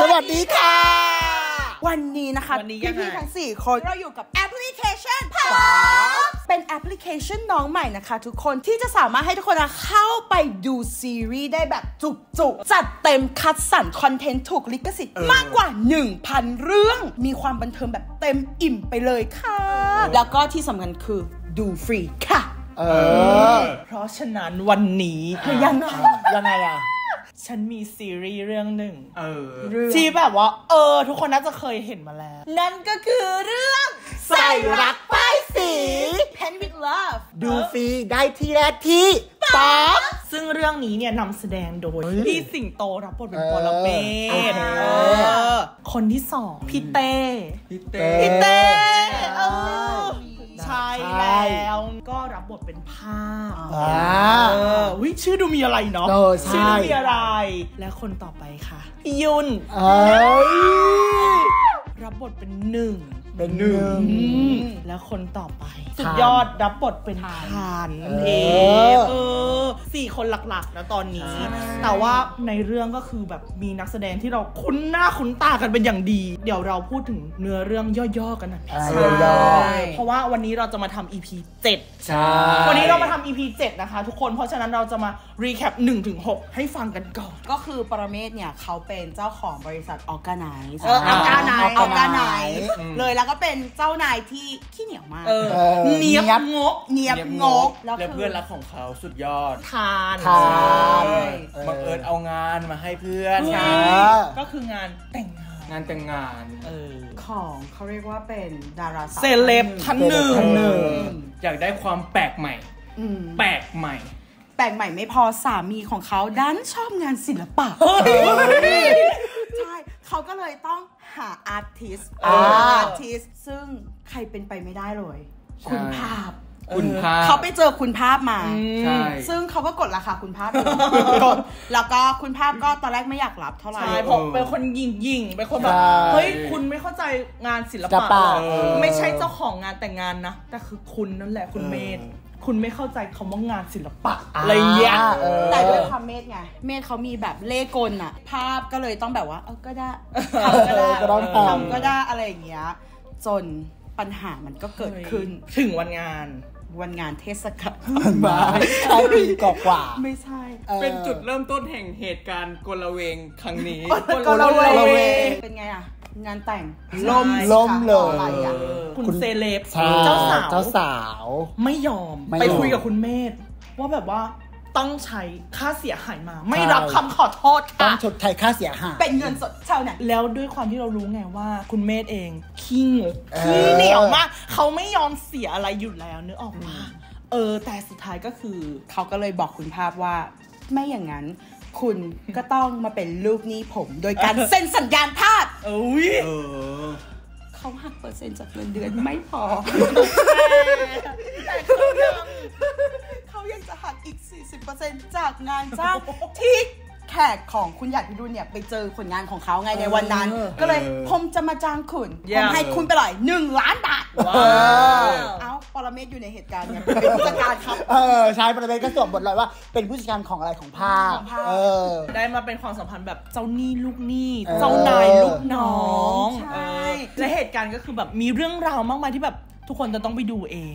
สวัสดีค่ะวันนี้นะคะพี่ๆทั้ง4คนเราอยู่กับแอปพลิเคชัน POPS เป็นแอปพลิเคชันน้องใหม่นะคะทุกคนที่จะสามารถให้ทุกคนเข้าไปดูซีรีส์ได้แบบจุกๆจัดเต็มคัดสรรคอนเทนต์ถูกลิขสิทธิ์มากกว่า 1,000 เรื่องมีความบันเทิงแบบเต็มอิ่มไปเลยค่ะแล้วก็ที่สำคัญคือดูฟรีค่ะเพราะฉะนั้นวันนี้ยังไงอะฉันมีซีรีส์เรื่องหนึ่งที่แบบว่าทุกคนน่าจะเคยเห็นมาแล้วนั่นก็คือเรื่องใส่รักป้ายสี Paint with Love ดูฟรีได้ที่แรกที่ป๊อปซึ่งเรื่องนี้เนี่ยนำแสดงโดยพี่สิงโตรับบทเป็นปรเมศคนที่สองพี่เต้ใช่แล้วก็รับบทเป็นภาพชื่อดูมีอะไรเนาะชื่อดูมีอะไรและคนต่อไปค่ะยุนรับบทเป็นหนึ่งแล้วคนต่อไปสุดยอดรับบทเป็นทานนั่นเองสี่คนหลักๆนะตอนนี้แต่ว่าในเรื่องก็คือแบบมีนักแสดงที่เราคุ้นหน้าคุ้นตากันเป็นอย่างดีเดี๋ยวเราพูดถึงเนื้อเรื่องย่อๆกันนะพี่เพราะว่าวันนี้เราจะมาทำ EP 7 ใช่วันนี้เรามาทำ EP 7 นะคะทุกคนเพราะฉะนั้นเราจะมารีแคป 1-6 ให้ฟังกันก่อนก็คือปรเมศเนี่ยเขาเป็นเจ้าของบริษัทOrganizeเลยแล้วก็เป็นเจ้านายที่ขี้เหนียวมากเนียบงกแล้วเพื่อนรักของเขาสุดยอดทานบังเอิญเอางานมาให้เพื่อนก็คืองานแต่งงานของเขาเรียกว่าเป็นดาราสาวเซเลบท่านหนึ่งอยากได้ความแปลกใหม่ไม่พอสามีของเขาดันชอบงานศิลปะใช่เขาก็เลยต้องหาอาร์ติสต์ซึ่งใครเป็นไปไม่ได้เลยคุณภาพเขาไปเจอคุณภาพมาซึ่งเขาก็กดราคาคุณภาพแล้วก็คุณภาพก็ตอนแรกไม่อยากรับเท่าไหร่ผมเป็นคนยิ่งเป็นคนแบบเฮ้ยคุณไม่เข้าใจงานศิลปะไม่ใช่เจ้าของงานแต่งงานนะแต่คือคุณนั่นแหละคุณเมธคุณไม่เข้าใจคำว่างานศิลปะอะไรอย่างเงี้ยแต่ด้วยความเมธไงเมธเขามีแบบเล่กลอะภาพก็เลยต้องแบบว่าก็ได้อะไรอย่างเงี้ยจนปัญหามันก็เกิดขึ้นถึงวันงานเทศกาลมาเอาปีกว่าไม่ใช่เป็นจุดเริ่มต้นแห่งเหตุการณ์กลาเวงครั้งนี้กลาเวงเป็นไงอะงานแต่งล่มเลยคุณเซเลบเจ้าสาวไม่ยอมไปคุยกับคุณเมธว่าแบบว่าต้องใช้ค่าเสียหายมาไม่รับคำขอโทษค่ะต้องชดใช้ค่าเสียหายเป็นเงินสดเท่านั้นแล้วด้วยความที่เรารู้ไงว่าคุณเมธเองขี้เหนียวมากเขาไม่ยอมเสียอะไรอยู่แล้วนึกออกมาแต่สุดท้ายก็คือเขาก็เลยบอกคุณภาพว่าไม่อย่างนั้นคุณก็ต้องมาเป็นลูกหนี้ผมโดยการเซ็นสัญญาทาสเขาหักเปอร์เซ็นต์จากเงินเดือนไม่พอแต่เขายังจะหักอีก 40% จากงานจ้างที่แขกของคุณหยาดพิรุณเนี่ยไปเจอผลงานของเขาไงในวันนั้นก็เลยผมจะมาจ้างคุณผมให้คุณไปเลย 1,000,000 บาทเอาปรเมศอยู่ในเหตุการณ์เนี่ยเป็นผู้จัดการครับใช่ปรเมศก็สวมบทเลยว่าเป็นผู้จัดการของอะไรของภาพได้มาเป็นความสัมพันธ์แบบเจ้าหนี้ลูกหนี้เจ้านายลูกน้องใช่และเหตุการณ์ก็คือแบบมีเรื่องราวมากมายที่แบบทุกคนจะต้องไปดูเอง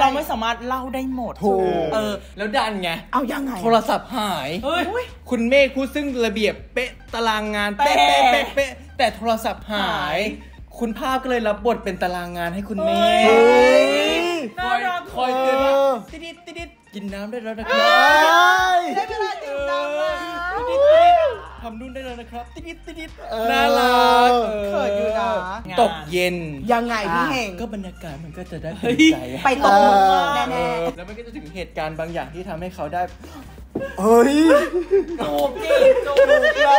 เราไม่สามารถเล่าได้หมดแล้วดันไงเอายังไงโทรศัพท์หายคุณเมฆผู้ซึ่งระเบียบเป๊ะตารางงานเป๊ะแต่โทรศัพท์หายคุณภาพก็เลยรับบทเป็นตารางงานให้คุณเมฆคอยเตือนว่าติดกินน้ำได้แล้วนะครับได้เวลาดื่มน้ำแล้วทำนู่นได้แล้วนะครับติดน่ารักเขินอยู่นะตกเย็นยังไงพี่เฮงก็บรรยากาศมันก็จะได้ไปตกแน่ๆแล้วมันก็จะถึงเหตุการณ์บางอย่างที่ทำให้เขาได้เฮ้ยจูบเลยแล้วเขา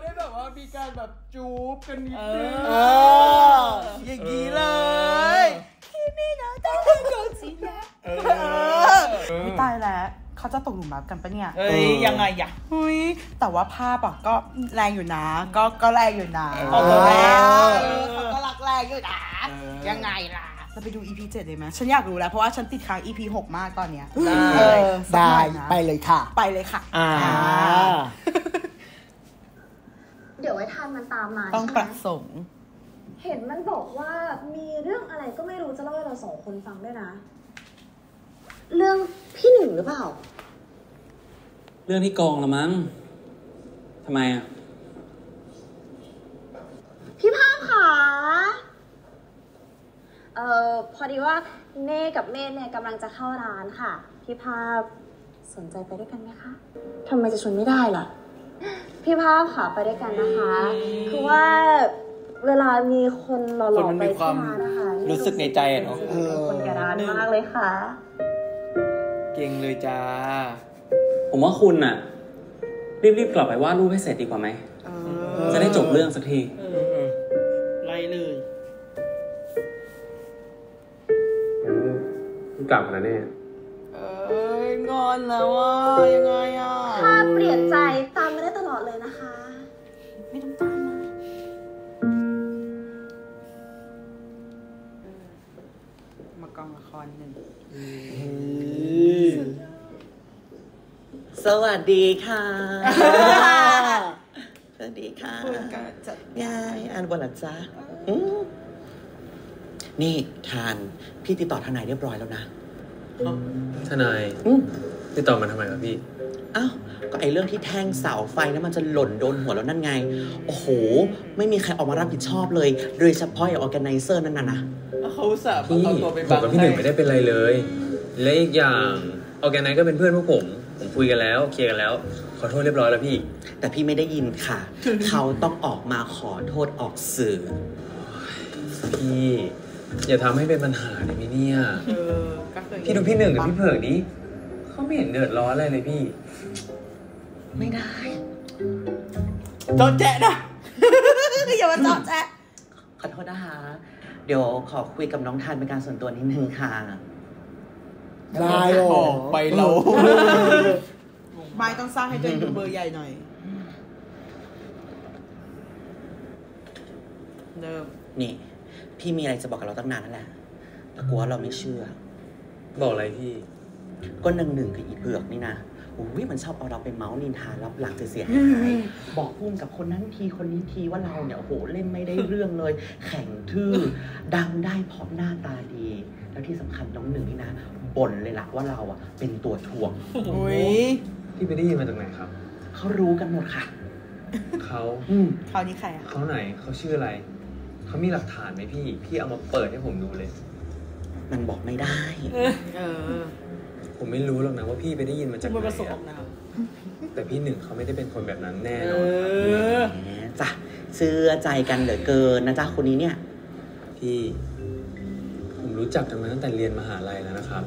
ได้แบบว่ามีการแบบจูบกันนิดนึงอย่างนี้เลยคิมินะต้องเป็นโกจินะไม่ตายแล้วเขาจะตกหลุมรักกันปะเนี่ยยังไงอ่ะแต่ว่าภาพอ่ะก็แรงอยู่นะก็แรงอยู่นะเขาก็รักแรงอยู่นะยังไงล่ะเราไปดู EP 7 เลยไหมฉันอยากรู้แล้วเพราะว่าฉันติดค้าง EP 6 มากตอนเนี้ยได้ไปเลยค่ะ ดี๋ยวไว้ทานมันตามมาต้องประสงค์เห็นมันบอกว่ามีเรื่องอะไรก็ไม่รู้จะเล่าให้เราสองคนฟังด้วยนะเรื่องพี่หนึ่งหรือเปล่าเรื่องที่กองละมั้งทำไมอ่ะพี่ภาพค่ะพอดีว่าเน่กับเมธเนี่ยกำลังจะเข้าร้านค่ะพี่ภาพสนใจไปด้วยกันไหมคะทำไมจะชวนไม่ได้ล่ะพี่ภาพค่ะไปด้วยกันนะคะคือว่าเวลามีคนหล่อๆไปที่ร้านนะคะรู้สึกในใจเนาะคนกระด้านมากเลยค่ะเก่งเลยจ้าผมว่าคุณน่ะรีบๆกลับไปวาดรูปให้เสร็จดีกว่าไหมจะได้จบเรื่องสักทีไล่เลยคุณกลับนะเนี่ยงอนแล้วว่ายังไงอ่ะถ้าเปลี่ยนใจตามมาได้ตลอดเลยนะคะไม่ต้องตามมามากังละครหนึ่งสวัสดีค่ะสวัสดีค่ะยายอันบนหลังจ้านี่ทานพี่ติดต่อทนายเรียบร้อยแล้วนะทนายติดต่อมาทำไมครับพี่อ้าวก็ไอเรื่องที่แท่งเสาไฟแล้วมันจะหล่นโดนหัวแล้วนั่นไงโอ้โหไม่มีใครออกมารับผิดชอบเลยโดยเฉพาะไอออร์แกไนเซอร์นั่นนะเขาสาบพี่ผมกับพี่หนึ่งไม่ได้เป็นไรเลยและอีกอย่างออร์แกไนซ์ก็เป็นเพื่อนพวกผมคุยกันแล้วเคลียร์กันแล้วขอโทษเรียบร้อยแล้วพี่แต่พี่ไม่ได้ยินค่ะเขาต้องออกมาขอโทษออกสื่อพี่อย่าทำให้เป็นปัญหาเลยมิเนี่ยพี่ดูพี่หนึ่งกับพี่เผือกดิเขาไม่เห็นเดือดร้อนอะไรเลยพี่ไม่ได้จอดแจ๊ะนะอย่ามาจอดแจ๊ะขอโทษนะคะเดี๋ยวขอคุยกับน้องทานเป็นการส่วนตัวนิดนึงค่ะได้ออกไปเราไม่ต้องสร้างให้ตัวเองเป็นเบอร์ใหญ่หน่อยเริ่มนี่พี่มีอะไรจะบอกกับเราตั้งนานนั่นแหละแต่กลัวเราไม่เชื่อบอกอะไรพี่ก็หนึ่งกับอีเผือกนี่นะโอ้ยมันชอบเอาเราไปเมาส์นินทารับหลังเสียหายบอกพุ่งกับคนนั้นทีคนนี้ทีว่าเราเนี่ยโอ้โหเล่นไม่ได้เรื่องเลยแข่งทื่อดังได้เพราะหน้าตาดีแล้วที่สำคัญน้องหนึ่งนี่นะบ่นเลยล่ะว่าเราอ่ะเป็นตัวถ่วงที่ไปได้ยินมาจากไหนครับเขารู้กันหมดค่ะเขานี่ใครอ่ะเขาไหนเขาชื่ออะไรเขามีหลักฐานไหมพี่เอามาเปิดให้ผมดูเลยมันบอกไม่ได้ผมไม่รู้หรอกนะว่าพี่ไปได้ยินมาจากไหนแต่พี่หนึ่งเขาไม่ได้เป็นคนแบบนั้นแน่นอนจ้ะเชื่อใจกันเหลือเกินนะจ๊ะคนนี้เนี่ยพี่ผมรู้จักกันมาตั้งแต่เรียนมหาลัยแล้วนะครับ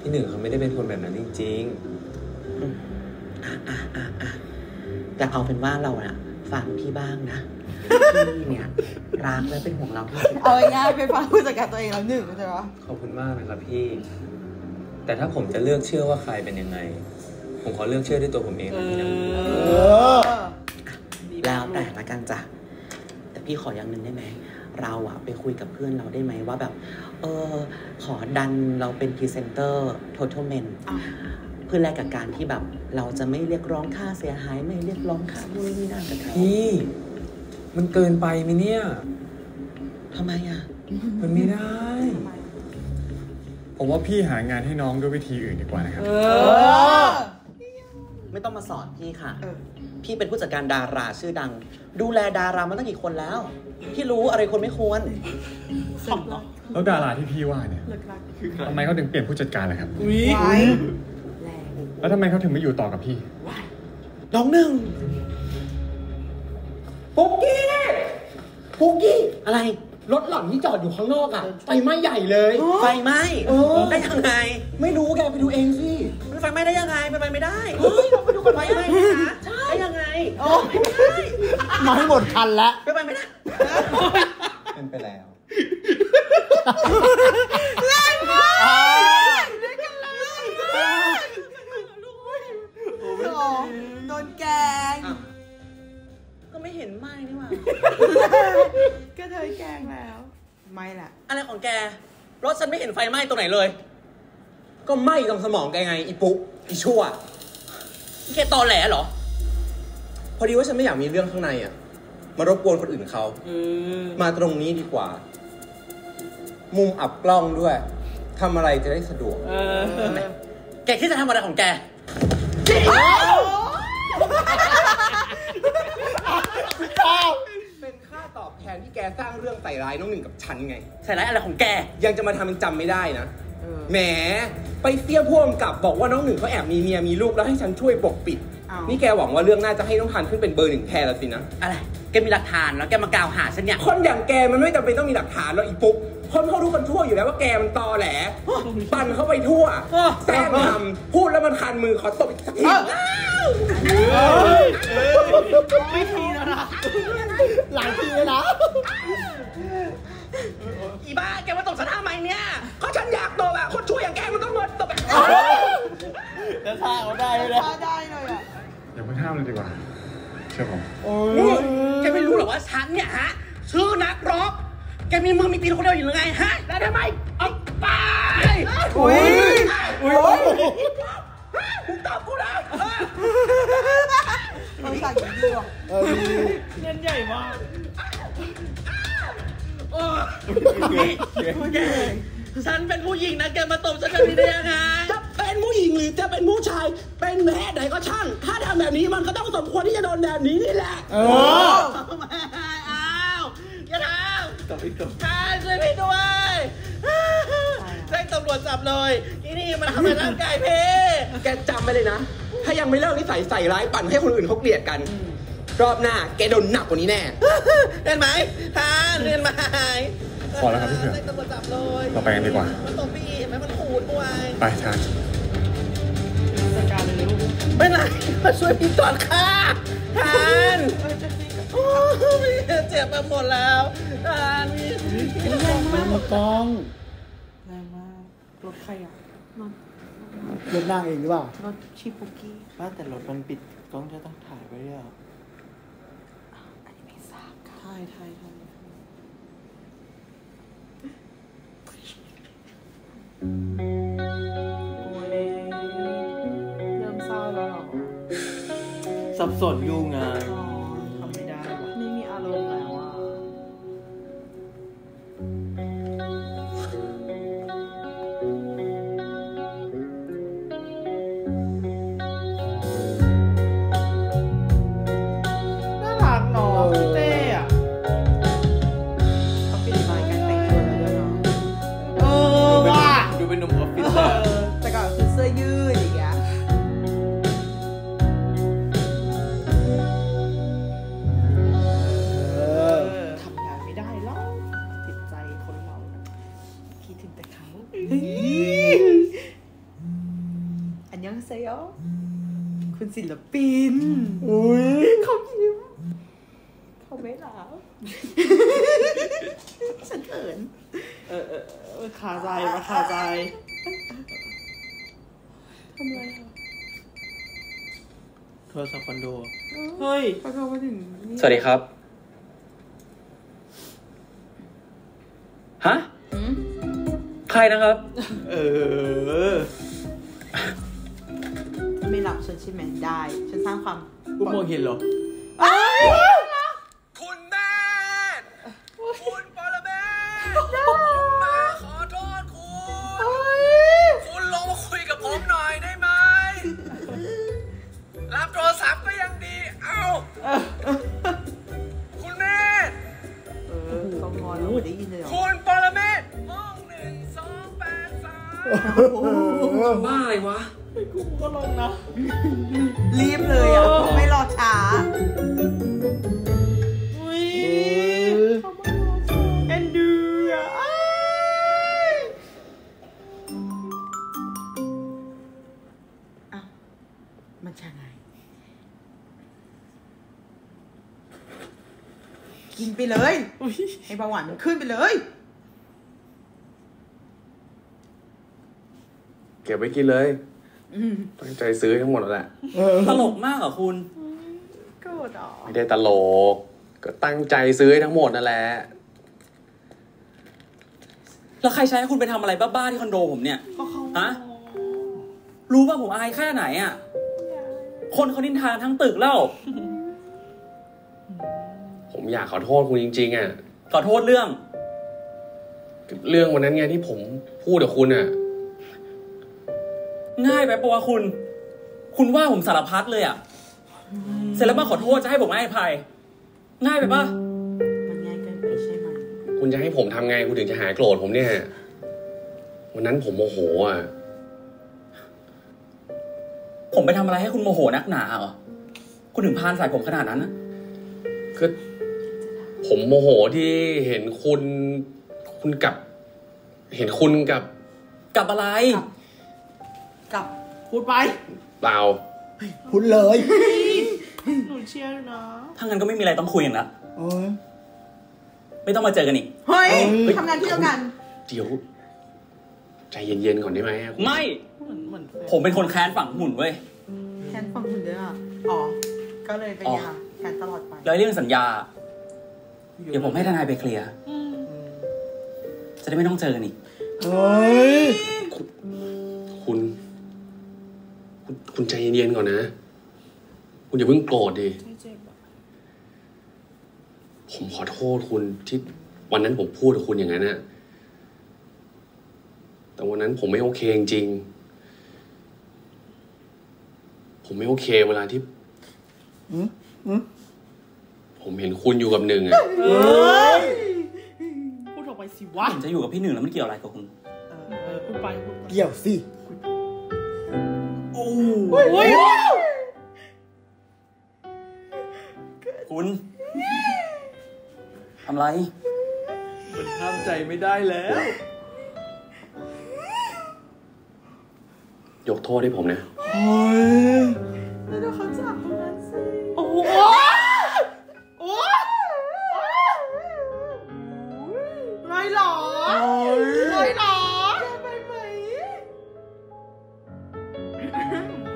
พี่หนึ่งเขาไม่ได้เป็นคนแบบนั้นจริงๆแต่เอาเป็นว่าเราอะฟังพี่บ้างนะพี่เนี่ยร้างแล้วเป็นห่วงเราเอาง่ายไปฟังผู้จัดการตัวเองแล้วหนึ่งใช่ไหมขอบคุณมากนะครับพี่แต่ถ้าผมจะเลือกเชื่อว่าใครเป็นยังไงผมขอเลือกเชื่อด้วยตัวผมเองนะแล้วแต่ละกันจ้ะแต่พี่ขออย่างหนึ่งได้ไหมเราอะไปคุยกับเพื่อนเราได้ไหมว่าแบบขอดันเราเป็นพรีเซนเตอร์โททอลเมนเพื่อแลกกับการที่แบบเราจะไม่เรียกร้องค่าเสียหายไม่เรียกร้องค่าบุญนี่นั่นกับเขาพี่มันเกินไปไหมเนี่ยทำไมอะมันไม่ได้ผมว่าพี่หางานให้น้องด้วยวิธีอื่นดีกว่านะครับไม่ต้องมาสอนพี่ค่ะพี่เป็นผู้จัดการดาราชื่อดังดูแลดารามาตั้งกี่คนแล้วพี่รู้อะไรคนไม่ควรแล้วดาราที่พี่ว่าเนี่ยทำไมเขาถึงเปลี่ยนผู้จัดการเลยครับแล้วทำไมเขาถึงไม่อยู่ต่อกับพี่น้องหนึ่งปุ๊กกี้อะไรรถหล่อนที่จอดอยู่ข้างนอกอ่ะไฟไหม้ใหญ่เลยไฟไหม้ได้ยังไงไม่รู้แกไปดูเองสิมันไฟไหม้ได้ยังไงมันไฟไม่ได้เฮ้ยเราไปดูกันไฟไหม้นะใช่ได้ยังไงโอ้ไม่ได้มาให้หมดคันแล้วไฟไม่ได้เป็นไปแล้วแรงมากได้กันเลยโดนแกงก็ไม่เห็นไหม้นี่หว่าก็เธอแกงแล้วไม่ละอะไรของแกรถฉันไม่เห็นไฟไหม้ตรงไหนเลยก็ไหม้ตรงสมองแกไงอีปุ๊กอีชั่วแกตอแหลเหรอพอดีว่าฉันไม่อยากมีเรื่องข้างในอ่ะ มารบกวนคนอื่นเขามาตรงนี้ดีกว่ามุมอับกล้องด้วยทำอะไรจะได้สะดวกแกคิดจะทำอะไรของแกเป็นค่าตอบแทนที่แกสร้างเรื่องใส่ร้ายน้องหนึ่งกับฉันไงใส่ร้ายอะไรของแกยังจะมาทำมันจำไม่ได้นะแหมไปเตี้ยพ่วงกับบอกว่าน้องหนึ่งเขาแอบมีเมียมีลูกแล้วให้ฉันช่วยปกปิดนี่แกหวังว่าเรื่องน่าจะให้น้องทันขึ้นเป็นเบอร์หนึ่งแทนแล้วสินะอะไรแกมีหลักฐานแล้วแกมากล่าวหาฉันเนี่ยคนอย่างแกมันไม่จำเป็นต้องมีหลักฐานหรอกอีปุ๊กคนเขารู้กันทั่วอยู่แล้วว่าแกมันตอแหลปั่นเข้าไปทั่วแซ่บทำพูดแล้วมันคันมือขอตบอีกสักทีไม่ทีแล้วนะหลายทีเลยนะอีบ้าแกมาตบฉันทำไมเนี่ยก็ฉันอยากตบอะคนช่วยอย่างแกมันต้องมาตบแบบจะท่าเขาได้เลยอย่าไปห้ามเลยดีกว่าเชื่อผมนี่แกไม่รู้หรอว่าฉันเนี่ยฮะชื่อนักร็อกแกมีมือมีตีคนเดียวอยู่หรือไงฮะแล้วทำไมออกไปอุ้ยอุ้ยมึงตอบกูนะมันสั่งอย่างเดียวเงินใหญ่มากฉันเป็นผู้หญิงนะแกมาตบฉันแบบนี้ได้ยังไงจะเป็นผู้หญิงหรือจะเป็นผู้ชายเป็นแม่ไหนก็ช่างถ้าทำแบบนี้มันก็ต้องสมควรที่จะโดนแบบนี้นี่แหละโอ้อ้าวอย่าทำช่วยพี่ด้วยแจ้งตำรวจจับเลยที่นี่มันทำร้ายร่างกายพี่แกจำไว้เลยนะถ้ายังไม่เลิกนิสัยใส่ร้ายปั่นให้คนอื่นเขาเกลียดกันรอบหน้าแกโดนหนักกว่านี้แน่เรียนไหมทานเรียนไหมพอแล้วครับพี่เพื่อนเราไปกันดีกว่ามันตบพี่ไหมมันขูดป่วยไปทานจัดการเลยลูกไม่ไรมาช่วยพี่ก่อนค่ะทานเจ็บไปหมดแล้วทานแรงมากกองแรงมากรถใครอ่ะรถนางเองหรือเปล่ารถชิปุกี้ว่าแต่รถมันปิดกล้องจะต้องถ่ายไว้ด้วยใช่ใช่ใช่โอ้ยเริ่มเศร้าแล้วหรอสับสนยุ่งงานทำไม่ได้ไม่มีอารมณ์แล้วอ่ะน่ารักเนาะคุณศิลปินอุ้ยเขายิ้มเขาไม่หลาบฉันเขินขาใจมาขาใจทำไรอ่ะโทรศัพท์คอนโดเฮ้ยประกาศมาถึงสวัสดีครับฮะใครนะครับไม่หลับฉันใช่ไหมได้ฉันสร้างความผู้มองเห็นเหรอคุณแม่คุณปรเมศผมมาขอโทษคุณลงมาคุยกับผมหน่อยได้ไหมรับโทรศัพท์ก็ยังดีเอ้าคุณแม่ต้องงอนแล้วได้ยินเลยคุณปรเมศห้อง1 2 8 3บ้าอะไรวะกูก็ลงนะรีบเลยอ่ะไม่รอช้าอุ้ยเอ็นดูอ่ะมันช่างไงกินไปเลยให้เบาหวานมันขึ้นไปเลยเก็บไว้กินเลยตั้งใจซื้อทั้งหมดแล้วแหละตลกมากเหรอคุณก็ไม่ได้ตลกก็ตั้งใจซื้อทั้งหมดนั่นแหละแล้วใครใช้ให้คุณไปทำอะไรบ้าๆที่คอนโดผมเนี่ยฮะรู้ป่ะผมอายแค่ไหนอ่ะคนเขานินทาทั้งตึกแล้วผม อยากขอโทษคุณจริงๆอ่ะขอโทษเรื่องวันนั้นไงที่ผมพูดกับคุณอ่ะง่ายไปปะวะคุณว่าผมสารพัดเลยอ่ะเสร็จแล้วมาขอโทษจะให้ผมให้อภัยง่ายไปปะมันง่ายเกินไปใช่ไหมคุณจะให้ผมทำไงคุณถึงจะหายโกรธผมเนี่ยวันนั้นผมโมโหอ่ะผมไปทำอะไรให้คุณโมโหนักหนาเหรอคุณถึงพานใส่ผมขนาดนั้นนะคือผมโมโหที่เห็นคุณกับเห็นคุณกับอะไรกับพูดไปเปล่าพูดเลยหนูเชื่อนะถ้างั้นก็ไม่มีอะไรต้องคุยกันละไม่ต้องมาเจอกันอีกเฮ้ยทำงานที่เดียวกันเดี๋ยวใจเย็นๆก่อนได้ไหมไม่ผมเป็นคนแค้นฝังหุ่นเว้ยแค้นฝังหุ่นด้วยอ่ะอ๋อก็เลยไปยาแค้นตลอดไปแล้วเรื่องสัญญาเดี๋ยวผมให้ทนายไปเคลียร์จะได้ไม่ต้องเจอกันอีกเฮ้ยคุณใจเย็นๆก่อนนะคุณอย่าเพิ่งโกรธดิผมขอโทษคุณที่วันนั้นผมพูดกับคุณอย่างนั้นนะแต่วันนั้นผมไม่โอเคจริงผมไม่โอเคเวลาที่ผมเห็นคุณอยู่กับหนึ่งอะพูดออกไปสิวะจะอยู่กับพี่หนึ่งแล้วมันเกี่ยวอะไรกับคุณพูดไปเกี่ยวสิโอ้ยคุณทำไรมันห้ามใจไม่ได้แล้วยกโทษให้ผมนะโอ้ยแล้วดูเขาจับตรงนั้นสิโอ้โหโอ้ยไม่หรอไม่หรอไปไหมจะ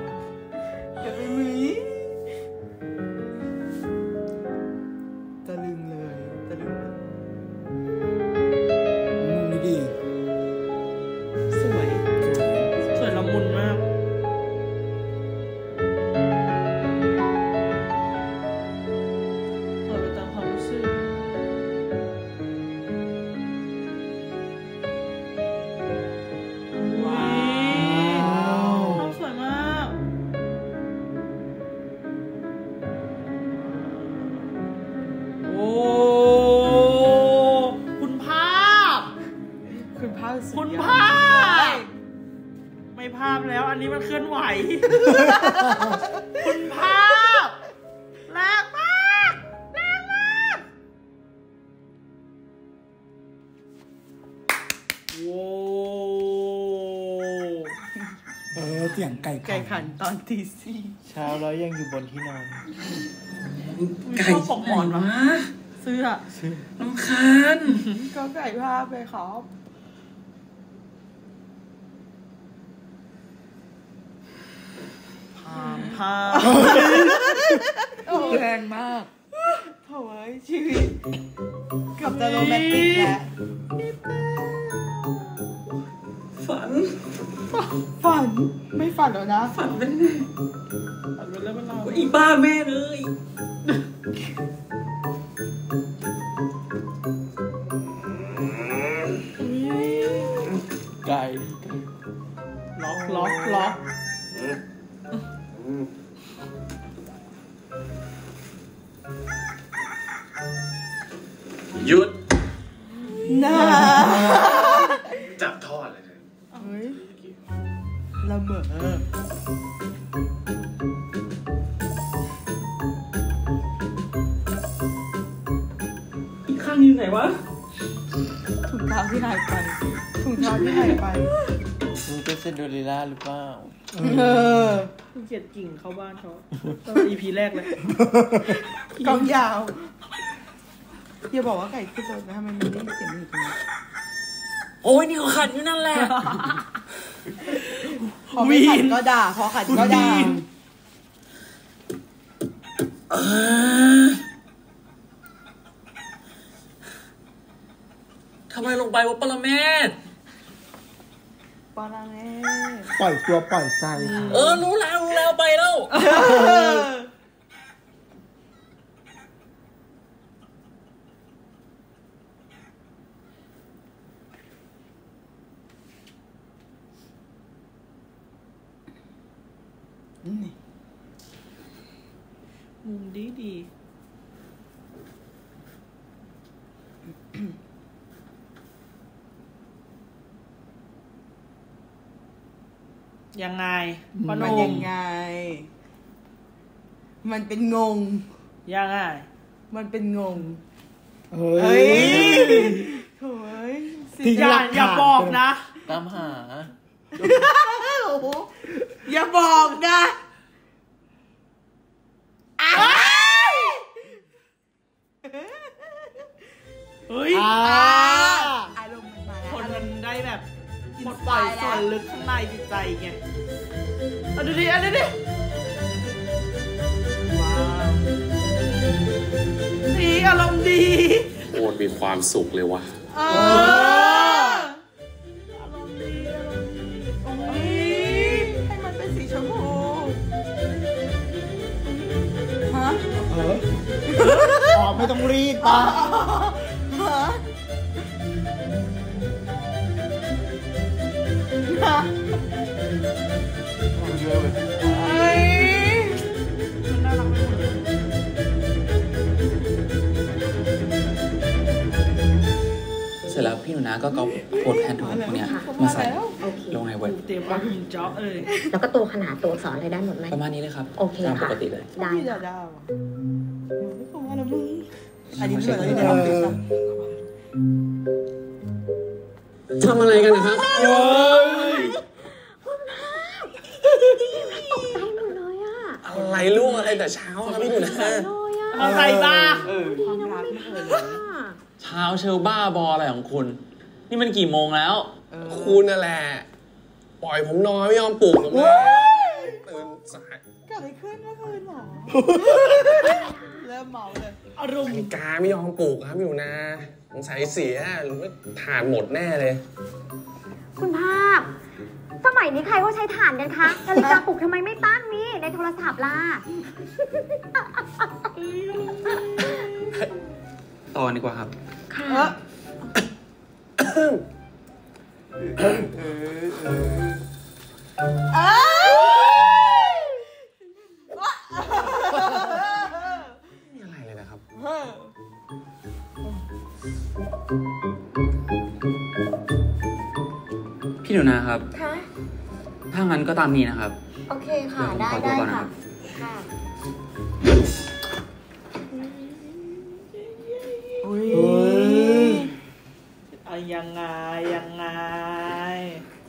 ไปไหมตะลึงเลยตะลึงมึงดีสวยละมุนมากไก่ขันตอนตีสี่เช้าแล้วยังอยู่บนที่นอนไก่ปกหมอนวะเสื้อน้ำคันก็ไก่ผ้าไปครับผ้าแรงมากโถ่เอ้ยชีวิตเกือบจะโรแมนติกแล้วฝันไม่ฝันแล้วนะฝันเป็นแล้วเป็นเราอีบ้าแม่เลยไก่ล็อกหยุดน่าจับทอดเลยละเมออีกข้างอยู่ไหนวะถุงเท้าที่หายไปถุงเท้าที่หายไปมึงเป็นเซนโดริล่าหรือเปล่ามึงเกลียดกิ่งเข้าบ้านเขาตั้งแต่ EP แรกเลยกองยาวอย่าบอกว่าไก่ขึ้นรถนะมันไม่ได้เสียงอีกนะโอ้ยนี่ขันอยู่นั่นแหละพอไม่ขันก็ด่าพอขันก็ด่าทำไมลงไปวะปรเมศปล่อยตัวปล่อยใจรู้แล้วไปแล้ว มุมดีดี ยังไงพนมมันยังไงมันเป็นงงยังไงมันเป็นงงเฮ้ยโถ่อย่าบอกนะตามหาอย่าบอกนะเฮ้ยอารมณ์มันมาคนมันได้แบบหมดปล่อยส่วนลึกข้างในจิตใจไงเอาดูดิเอาดูดิว้าวดีอารมณ์ดีโอนมีความสุขเลยวะอารมณ์ดีอารมณ์ดีโอ้ยให้มันเป็นสีชมพูฮะอ๋อไม่ต้องรีบป่ะเสร็จแล้วพี่หนูนะก็เอาโพดแพนทูนพวกเนี้ยมาใส่ลงในเว็บเตรียมวางเจาะเลยแล้วก็ตัวขนาดตัวสอนอะไรได้หมดไหมประมาณนี้เลยครับโอเคค่ะปกติเลยได้ค่ะอันนี้ไม่ได้ทำอะไรกันนะครับโอ้ยตกใจหมดเลยอ่ะอะไรลูกอะไรแต่เช้าครับพี่หนูนะอะไรบ้าความรักไม่เคยเลยเช้าเชลบ้าบออะไรของคุณนี่มันกี่โมงแล้วคุณน่ะแหละปล่อยผมนอนไม่ยอมปลุกผมเลยตื่นสายเกิดอะไรขึ้นเมื่อคืนหรอเริ่มเมาเลยอารมณ์กาไม่ยอมปลุกครับอยู่นะใส่เสียหรือว่าถ่านหมดแน่เลยคุณภาพสมัยนี้ใครว่าใช้ถ่านกันคะนาฬิกาปลุกทำไมไม่ตั้งนี่ในโทรศัพท์ล่ะต่อดีกว่าครับค่ะนี่อะไรเลยนะครับพี่หนูนะครับค่ะถ้างั้นก็ตามนี้นะครับโอเคค่ะได้ได้ค่ะยังไงยังไง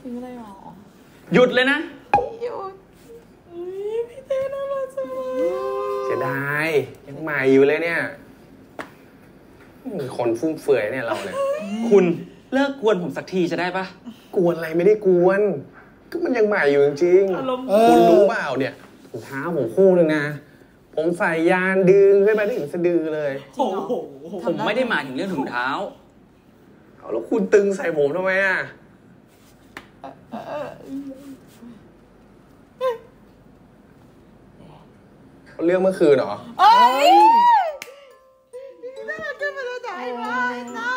ทิ้งอะไรหรอหยุดเลยนะหยุดพี่เต้น่ารักจังเลยเสียดายยังใหม่อยู่เลยเนี่ยคนฟุ่มเฟือยเนี่ยเราเนี่ยคุณเลิกกวนผมสักทีจะได้ปะกวนอะไรไม่ได้กวนก็มันยังใหม่อยู่จริงๆคุณรู้เปล่าเนี่ยถุงเท้าผมคู่หนึ่งนะผมใส่ยานดึงขึ้นไปได้ถึงสะดือเลยโอ้โหผมไม่ได้หมายถึงเรื่องถุงเท้าแล้วคุณตึงใส่ผมทำไมอ่ะเรื่องเมื่อคืนเหรอเอ้ยน่าจะเป็นอะไรวะน้า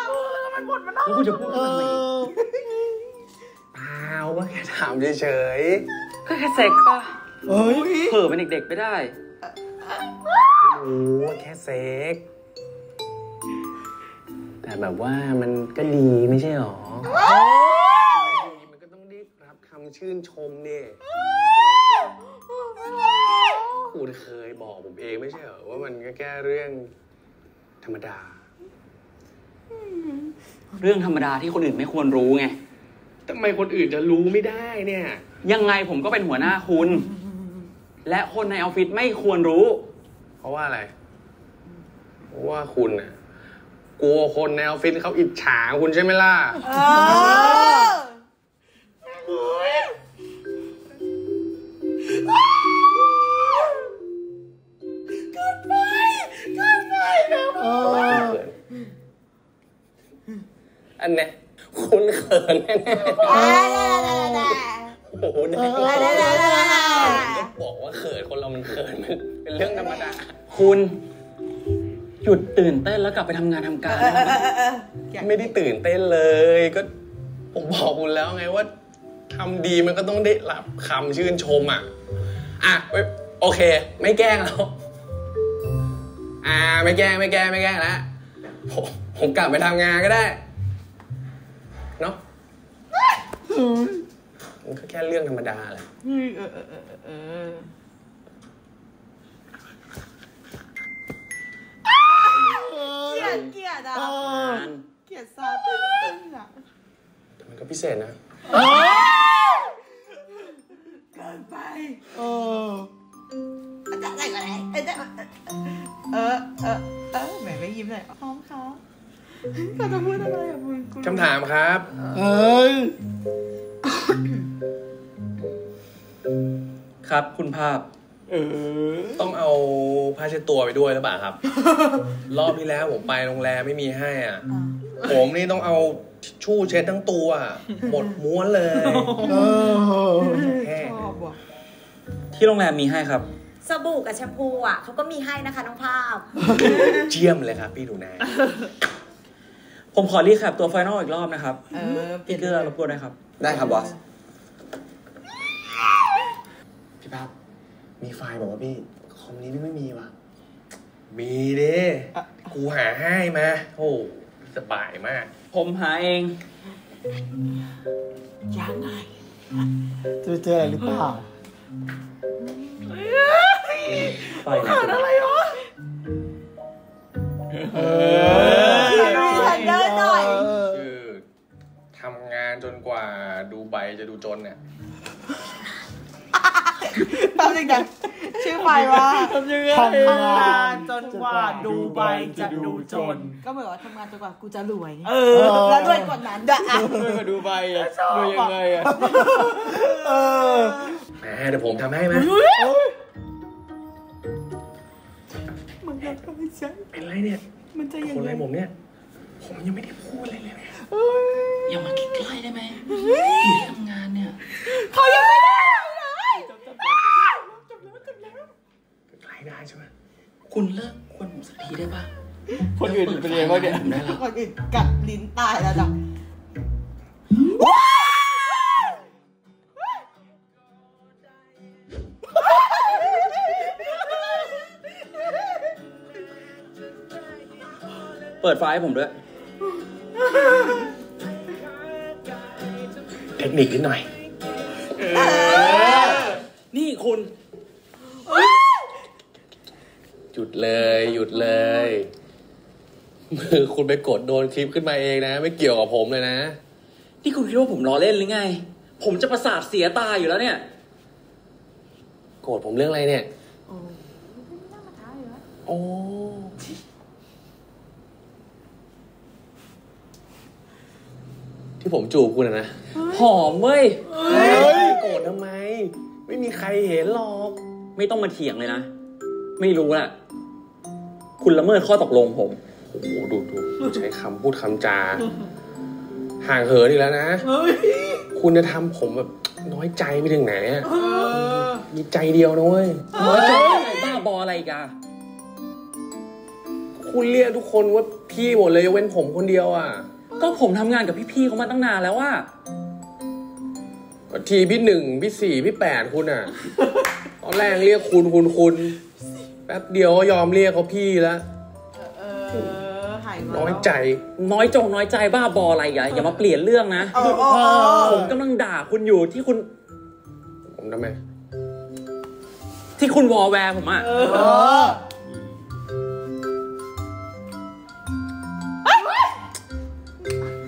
มันหมดมันแล้วคุณจะพูดอะไรเปล่าก็แค่ถามเฉยๆก็แค่เซ็กป่ะเฮ้ยเผลอเป็นเด็กๆไม่ได้โอ้แค่เซ็กแต่แบบว่ามันก็ดีไม่ใช่หรอมันก็ต้องได้รับคำชื่นชมเนี่ยคุณเคยบอกผมเองไม่ใช่หรอว่ามันก็แค่เรื่องธรรมดาเรื่องธรรมดาที่คนอื่นไม่ควรรู้ไงทำไมคนอื่นจะรู้ไม่ได้เนี่ยยังไงผมก็เป็นหัวหน้าคุณและคนในออฟฟิศไม่ควรรู้เพราะว่าอะไรเพราะว่าคุณอะกลัวคนในออฟฟิศเขาอิจฉาคุณใช่ไหมล่ะอันเนี้ยคุณเขินแน่ๆโอ้โหได้บอกว่าเขินคนเรามันเขินมันเป็นเรื่องธรรมดาคุณหยุดตื่นเต้นแล้วกลับไปทำงานทำการไม่ได้ตื่นเต้นเลยก็ผมบอกคุณแล้วไงว่าทำดีมันก็ต้องได้รับคำชื่นชมอ่ะโอเคไม่แกล้งแล้ว ไม่แกล้งนะผมกลับไปทำงานก็ได้เนาะมันก็แค่เรื่องธรรมดาแหละเกลียดซาตึ้งอ่ะแต่มันก็พิเศษนะเกินไปอะไรก็ได้แหมไม่ยิ้มเลยพร้อมเขาก็จะพูดอะไรอ่ะมึงคำถามครับครับคุณภาพต้องเอาผ้าเช็ดตัวไปด้วยหรือเปล่าครับรอบที่แล้วผมไปโรงแรมไม่มีให้อ่ะผมนี่ต้องเอาชู่เช็ดทั้งตัวหมดม้วนเลยชอบว่ะที่โรงแรมมีให้ครับสบู่กับแชมพูอ่ะเขาก็มีให้นะคะน้องภาพเจียมเลยครับพี่ดูแน่ผมขอรีแคปตัวไฟนอลอีกรอบนะครับพี่เกลือรบกวนได้ครับได้ครับบอสพี่ภาพมีไฟล์บอกว่าพี่คอมนี้ไม่มีวะมีดิกูหาให้มาโอ้สบายมากผมหาเองยังไงเจออะไรหรือเปล่าไฟล์อะไรวะได้หน่อยคือทำงานจนกว่าดูใบจะดูจนเนี่ยทำยังไงชื่อไฟว่าทำงานจนกว่าดูใบจะดูจนก็เหมือนว่าทำงานจนกว่ากูจะรวยแล้วรวยกว่านั้นด้วยรวยกว่าดูใบรวยยังไงอ่ะเดี๋ยวผมทำให้ไหมมึงก็ไม่ใช่เป็นไรเนี่ยมันจะยังไงผมเนี่ยผมยังไม่ได้พูดอะไรเลยอย่ามาใกล้ได้ไหมที่ทำงานเนี่ยเขายังไม่ได้ใช่ไหมคุณเลิกควรผมสักทีได้ป่ะคนอื่นเป็นยังไงเนี่ยคนอื่นกัดลิ้นตายแล้วจ้ะเปิดไฟให้ผมด้วยเทคนิคนิดหน่อยนี่คุณหยุดเลยมือคุณไปกดโดนคลิปขึ้นมาเองนะไม่เกี่ยวกับผมเลยนะนี่คุณคิดว่าผมล้อเล่นหรือไงผมจะประสาทเสียตาอยู่แล้วเนี่ยโกรธผมเรื่องอะไรเนี่ยโอ้ที่ผมจูบคุณนะหอมเว้ยโกรธทำไมไม่มีใครเห็นหรอกไม่ต้องมาเถียงเลยนะไม่รู้น่ะคุณละเมิดข้อตกลงผมโอ้โหดูใช้คำพูดคำจาห่างเหินอีกแล้วนะคุณจะทำผมแบบน้อยใจไปถึงไหนอ่ะมีใจเดียวนะเว้ยน้อยใจบ้าบออะไรกันคุณเรียกทุกคนว่าพี่หมดเลยยกเว้นผมคนเดียวอ่ะก็ผมทำงานกับพี่ๆเขามาตั้งนานแล้วว่าทีพี่หนึ่งพี่สี่พี่แปดคุณอ่ะตอนแรกเรียกคุณแป๊บเดียวก็ยอมเรียกเขาพี่แล้วน้อยใจบ้าบออะไรอย่ามาเปลี่ยนเรื่องนะผมกำลังด่าคุณอยู่ที่คุณผมทำไมที่คุณวอแวร์ผมอ่ะ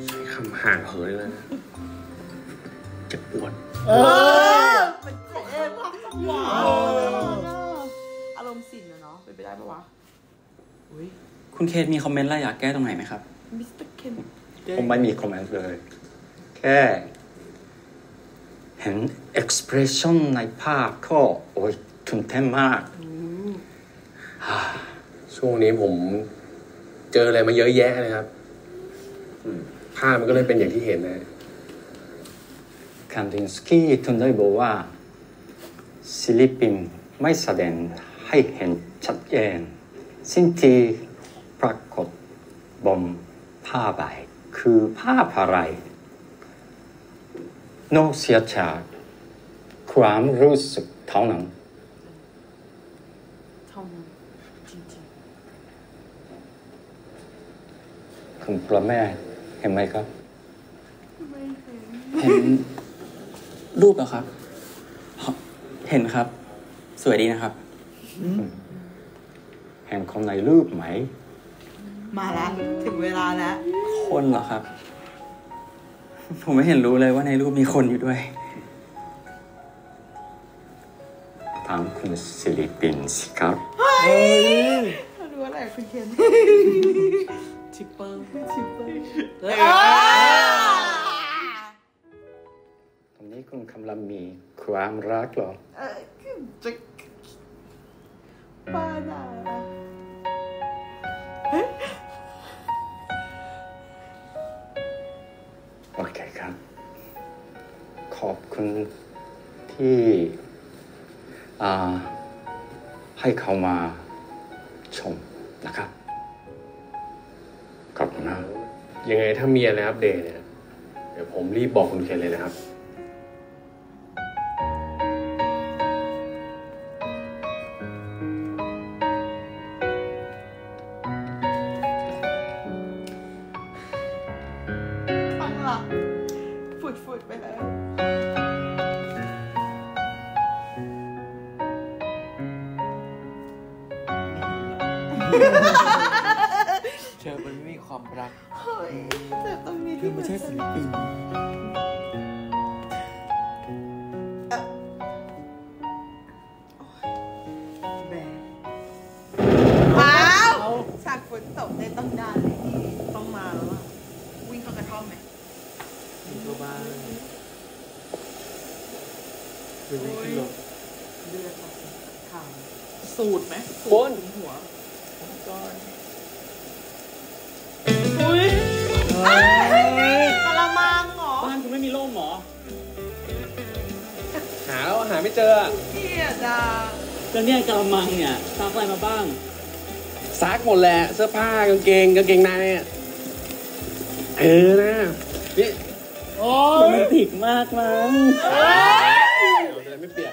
ใช้คำห่างเหินเลยนะเจ็บปวดไปได้ปะวะคุณเคนมีคอมเมนต์อะไรอยากแก้ตรงไหนไหมครับมิสเตอร์เคนผมไม่มีคอมเมนต์เลยแค่เห็น expression ในภาพก็โอ้ยตื่นเต้นมากช่วงนี้ผมเจออะไรมาเยอะแยะเลยครับภาพมันก็เลยเป็นอย่างที่เห็นนะคาร์ดินสกี้ทุนได้บอกว่าศิลปินไม่แสดงให้เห็นชัดเจนสิ่งที่ปรากฏบนผ้าใบคือผ้าอะไรโนเสียจากความรู้สึกเท่านั้นจริง ผมกลัวแม่เห็นไหมครับไม่เห็นรูปเหรอครับเห็นครับสวยดีนะครับเห็นคนในรูปไหมมาแล้วถึงเวลาแล้วคนเหรอครับผมไม่เห็นรู้เลยว่าในรูปมีคนอยู่ด้วยถามคุณศิลปินสิครับเฮ้ยเราดูอะไรคุณเคนชิปเปอร์ตอนนี้คุณกำลังมีความรักหรอจะบ้าหนาโอเคครับขอบคุณที่ให้เขามาชมนะครับขอบคุณนะยังไงถ้ามีอะไรอัปเดตเนี่ยเดี๋ยวผมรีบบอกคุณเคนเลยนะครับฟังหลับฟุดๆไปเลยเธอมันไม่มีความรักเฮ้ยแต่ตรงนี้ที่ไม่ใช่ศิลปินว้าวฉากฝนตกในตำนานเลยต้องมาแล้วอะวิ่งเข้ากระท่อมไหมวิ่งเข้าบ้านโอ้ยเดือดขาวสูดไหมสูดถึงหัวอุ้ยกะละมังหรอบ้านคุณไม่มีร่มหรอหาแล้วหาไม่เจอเกียดาก็เนี่ยกะละมังเนี่ยซักอะไรมาบ้างซักหมดแหละเสื้อผ้ากางเกงในเนี่ยนะนี่โอ้มันติดมากมั้งอะไรไม่เปียก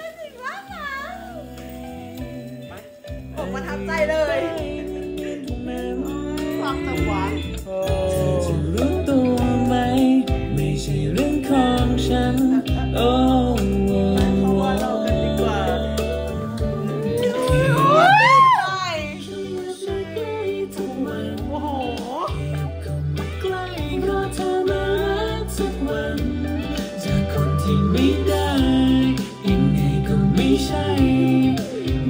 ผมประทับใจเลยความจังหวะเธอจะรู้ตัวไหมไม่ใช่เรื่องของฉันโอ้มาขอว่าเรากันดีกว่าโอ้โหใกล้รอเธอมาสักวันจากคนที่ไม่ได้ยังไงก็ไม่ใช่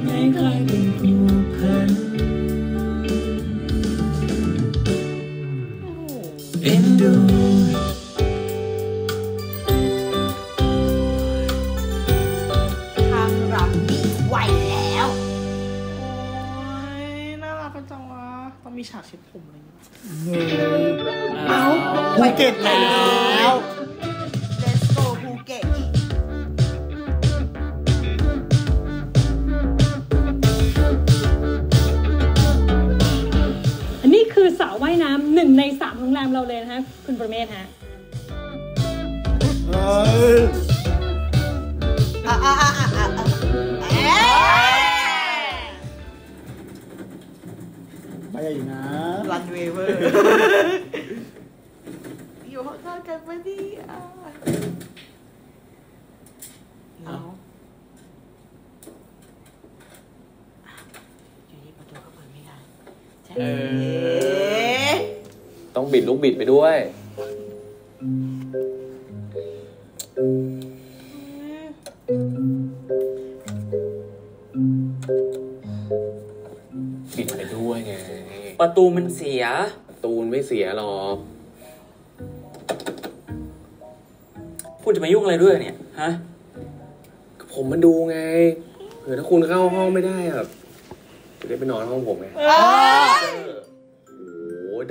ไม่เคยเป็นผู้พันเอ็นดูทางเราดีไวแล้วน่ารักจังวะต้องมีฉากเช็ดผมอะไรอย่างเงี้ยเอาภูเก็ตแล้วเลสโกภูเก็ตอันนี้คือสระว่ายน้ำหนึ่งในสามโรงแรมเราเลยนะฮะคุณประเมศฮะไปอยู่นะรันเวเวอร์อยู่ห้องนอนกันพอดีอยู่นี่ประตูก็เปิดไม่ได้ใช่ต้องบิดลูกบิดไปด้วยบิดไปด้วยไงประตูมันเสียประตูไม่เสียหรอกคุณจะมายุ่งอะไรด้วยเนี่ยฮะผมมาดูไงเผื่อถ้าคุณเข้าห้องไม่ได้แบบจะได้ไปนอนห้องผมไง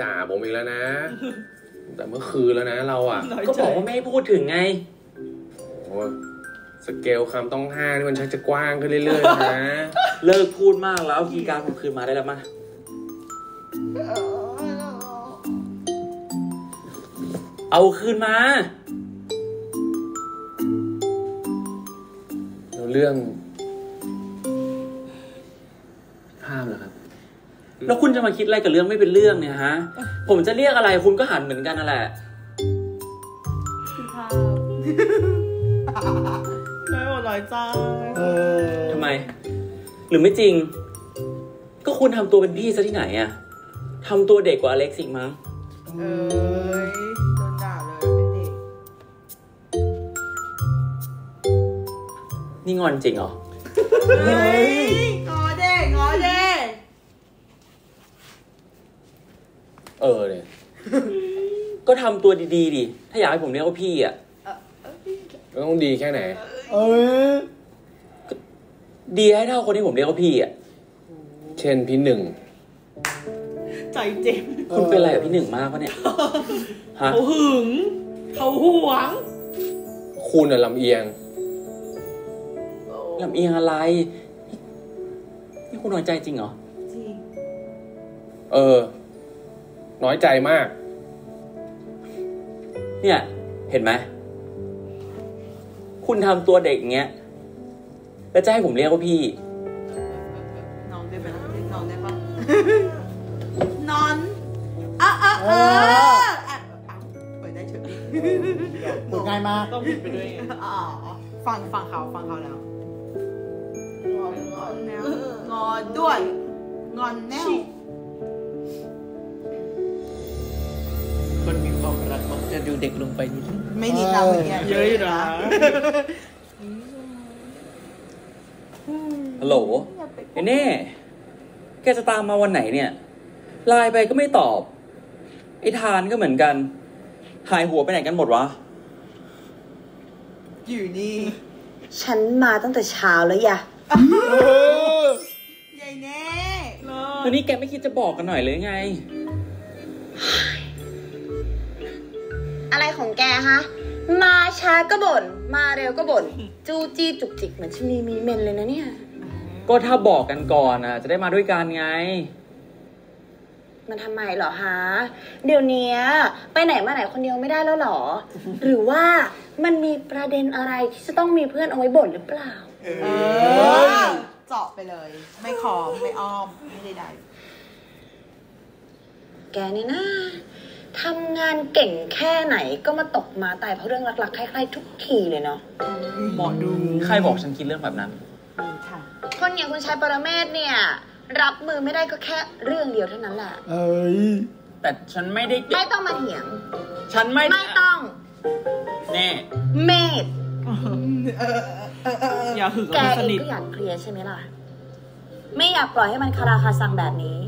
ด่าผมอีกแล้วนะแต่เมื่อคืนแล้วนะเราอ่ะก็บอกว่าไม่ให้พูดถึงไงโอ้สเกลคำต้องห้านี่มันชักจะกว้างขึ้นเรื่อยๆนะเลิกพูดมากแล้วกีการผมคืนมาได้แล้วมั้ยเอาคืนมาเรื่องห้ามเหรอครับ แล้วคุณจะมาคิดอะไรกับเรื่องไม่เป็นเรื่องเนี่ยฮะผมจะเรียกอะไรคุณก็หันเหมือนกันนั่นแหละไม่หมดร้อยจ้าทำไมหรือไม่จริงก็คุณทำตัวเป็นพี่ซะที่ไหนอะทำตัวเด็กกว่าอเล็กซ์อีกมั้งเอ้ยโดนด่าเลยเป็นเด็กนี่งอนจริงเหรอเฮ้ยงอเด็กงอเด็กเลยก็ทำตัวดีๆดิถ้าอยากให้ผมเรียกว่าพี่อะต้องดีแค่ไหนดีให้เท่าคนที่ผมเรียกว่าพี่อะเช่นพี่หนึ่งใจเจ็บคุณเป็นอะไรกับพี่หนึ่งมากวะเนี่ยเขาหึงเขาหวงคุณอะลำเอียงลำเอียงอะไรนี่คุณน้อยใจจริงเหรอจริงน้อยใจมากเนี่ยเห็นไหมคุณทำตัวเด็กเงี้ยแล้วจะให้ผมเรียกว่าพี่น้องได้ปะน้องได้ปะนอนเปิดได้เฉยหมดง่ายมากต้องผิดไปด้วยฟังเขาฟังเขาแล้วงอนแนวงอนด้วยงอนแนวคนมีความรักมักจะดูเด็กลงไปนิดนึงไม่นิดเราเลยเยอะอยู่นะฮัลโหลไอ้เน่แกจะตามมาวันไหนเนี่ยไลน์ไปก็ไม่ตอบไอ้ทานก็เหมือนกันหายหัวไปไหนกันหมดวะอยู่นี่ฉันมาตั้งแต่เช้าแล้วยะใหญ่แน่วันนี้แกไม่คิดจะบอกกันหน่อยเลยไงอะไรของแกฮะมาช้าก็บ่นมาเร็วก็บ่นจู้จี้จุกจิกเหมือนชนีมีเมนเลยนะเนี่ยก็ถ้าบอกกันก่อนนะจะได้มาด้วยกันไงมันทำไมเหรอฮะเดี๋ยวนี้ไปไหนมาไหนคนเดียวไม่ได้แล้วหรอ หรือว่ามันมีประเด็นอะไรที่จะต้องมีเพื่อนเอาไว้บ่นหรือเปล่าเจาะไปเลยไม่ขอไม่อ้อมไม่ใดๆแกนี่นะทำงานเก่งแค่ไหนก็มาตกมาตายเพราะเรื่องรักๆคล้ายๆทุกทีเลยเนาะหมอดูใครบอกฉันคิดเรื่องแบบนั้นค่ะคนอย่างคุณชายปรเมศเนี่ยรับมือไม่ได้ก็แค่เรื่องเดียวเท่านั้นแหละแต่ฉันไม่ได้ไม่ต้องมาเถียงฉันไม่ต้องแน่เมธแกเองก็อยากเคลียร์ใช่ไหมล่ะไม่อยากปล่อยให้มันคาราคาซังแบบนี้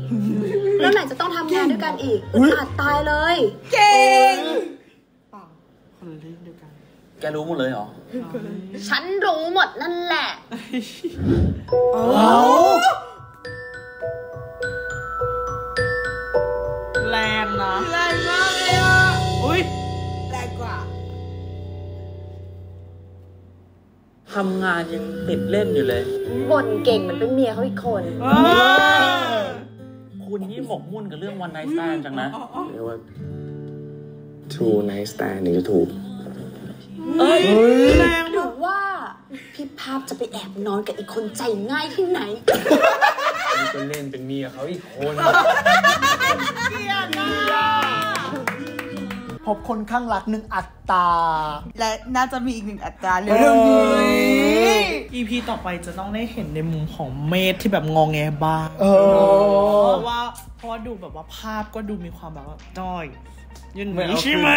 แล้วไหนจะต้องทำงานด้วยกันอีกอาจตายเลยเก่งป่าวคนเล่นเดียวกันแกรู้หมดเลยเหรอฉันรู้หมดนั่นแหละแรงนะแรงมากเลยอ่ะอุ้ยแรงกว่าทำงานยังติดเล่นอยู่เลยบ่นเก่งมันเป็นเมียเขาอีกคนคุณนี่หมกมุ่นกับเรื่อง one night stand จังนะเรียกว่า two night stand นี่จะถูกแรงหรือว่าพี่ภาพจะไปแอบนอนกับอีกคนใจง่ายที่ไหนก็เล่นเป็นเมียเขาอีกคนเกียร์นะพบคนข้างรักหนึ่งอัตราและน่าจะมีอีกหนึ่งอัตราเรื่องนี้EP ต่อไปจะต้องได้เห็นในมุมของเมธที่แบบงอแงบ้างเพราะว่าดูแบบว่าภาพก็ดูมีความแบบว่าด้อยยืนเหมือนใช่ไหม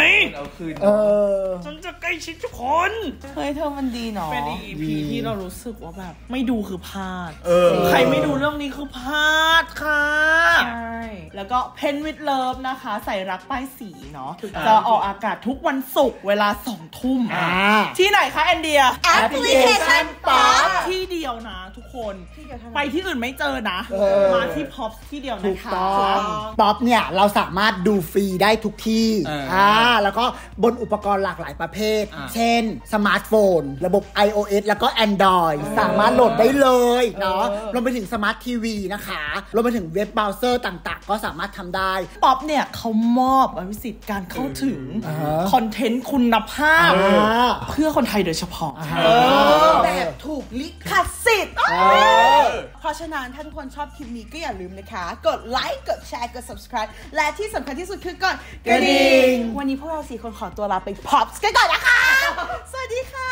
ฉันจะใกล้ชิดทุกคนเฮ้ยเธอมันดีเนาะเป็น EP ที่เรารู้สึกว่าแบบไม่ดูคือพลาดใครไม่ดูเรื่องนี้คือพลาดค่ะใช่แล้วก็ Paint with Love นะคะใส่รักป้ายสีเนาะจะออกอากาศทุกวันศุกร์เวลา 20:00 นที่ไหนคะแอนเดียแอปพลิเคชัน POPS ที่เดียวนะทุกคนไปที่อื่นไม่เจอนะมาที่ POPS ที่เดียวนะคะPOPS เนี่ยเราสามารถดูฟรีได้ทุกที่แล้วก็บนอุปกรณ์หลากหลายประเภทเช่นสมาร์ทโฟนระบบ iOS แล้วก็ Android สามารถโหลดได้เลยเนาะรวมไปถึงสมาร์ททีวีนะคะรวมไปถึงเว็บเบราว์เซอร์ต่างๆก็สา ามารถทำได้ป๊อปเนี่ยเขามอบอนุสิทธิ์การเข้าถึงคอนเทนต์คุณภาพเพื่อคนไทยโดยเฉพาะแบบถูกลิขสิทธิ์เพราะฉะนั้นถ้าทุกคนชอบคลิปนี้ก็อย่าลืมนะคะกดไลค์กดแชร์กด subscribe และที่สำคัญที่สุดคือกดกระดิ่งวันนี้พวกเรา4 คนขอตัวลาไป POPS กันก่อนนะคะสวัสดีค่ะ